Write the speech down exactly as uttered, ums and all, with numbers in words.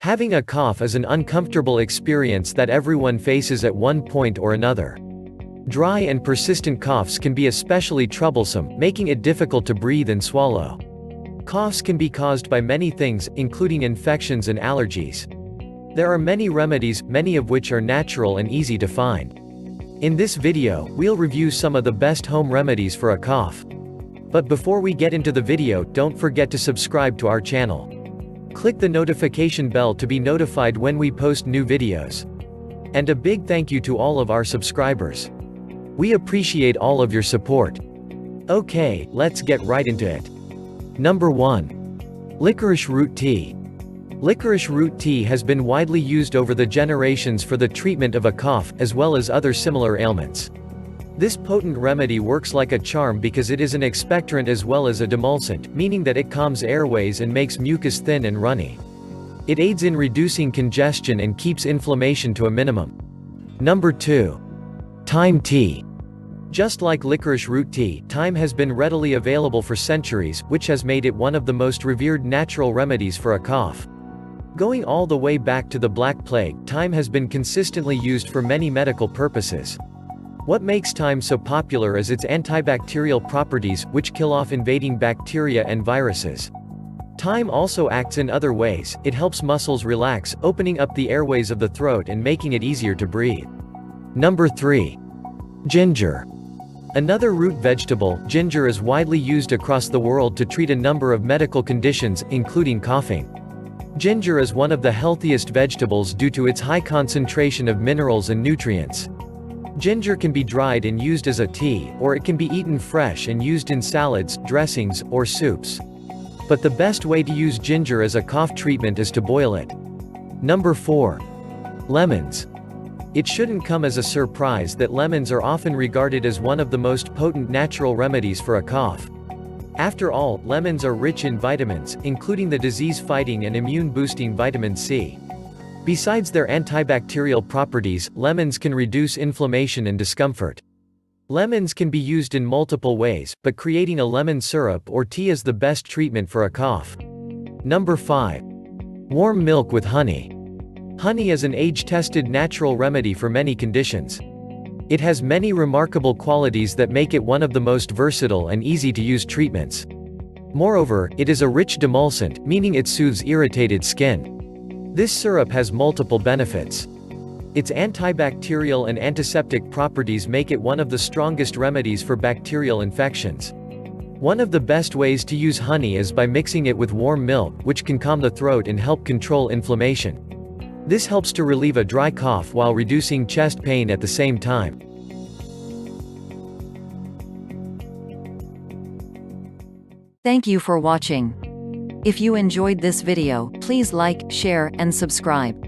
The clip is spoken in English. Having a cough is an uncomfortable experience that everyone faces at one point or another. Dry and persistent coughs can be especially troublesome, making it difficult to breathe and swallow. Coughs can be caused by many things, including infections and allergies. There are many remedies, many of which are natural and easy to find. In this video, we'll review some of the best home remedies for a cough. But before we get into the video, don't forget to subscribe to our channel. Click the notification bell to be notified when we post new videos. And a big thank you to all of our subscribers. We appreciate all of your support. Okay, let's get right into it. Number one. Licorice root tea. Licorice root tea has been widely used over the generations for the treatment of a cough, as well as other similar ailments. This potent remedy works like a charm because it is an expectorant as well as a demulcent, meaning that it calms airways and makes mucus thin and runny. It aids in reducing congestion and keeps inflammation to a minimum. Number two. Thyme tea. Just like licorice root tea, thyme has been readily available for centuries, which has made it one of the most revered natural remedies for a cough. Going all the way back to the Black Plague, thyme has been consistently used for many medical purposes. What makes thyme so popular is its antibacterial properties, which kill off invading bacteria and viruses. Thyme also acts in other ways. It helps muscles relax, opening up the airways of the throat and making it easier to breathe. Number three. Ginger. Another root vegetable, ginger is widely used across the world to treat a number of medical conditions, including coughing. Ginger is one of the healthiest vegetables due to its high concentration of minerals and nutrients. Ginger can be dried and used as a tea, or it can be eaten fresh and used in salads, dressings, or soups. But the best way to use ginger as a cough treatment is to boil it. Number four. Lemons. It shouldn't come as a surprise that lemons are often regarded as one of the most potent natural remedies for a cough. After all, lemons are rich in vitamins, including the disease-fighting and immune-boosting vitamin C. Besides their antibacterial properties, lemons can reduce inflammation and discomfort. Lemons can be used in multiple ways, but creating a lemon syrup or tea is the best treatment for a cough. Number five. Warm milk with honey. Honey is an age-tested natural remedy for many conditions. It has many remarkable qualities that make it one of the most versatile and easy-to-use treatments. Moreover, it is a rich demulcent, meaning it soothes irritated skin. This syrup has multiple benefits. Its antibacterial and antiseptic properties make it one of the strongest remedies for bacterial infections. One of the best ways to use honey is by mixing it with warm milk, which can calm the throat and help control inflammation. This helps to relieve a dry cough while reducing chest pain at the same time. Thank you for watching. If you enjoyed this video, please like, share, and subscribe.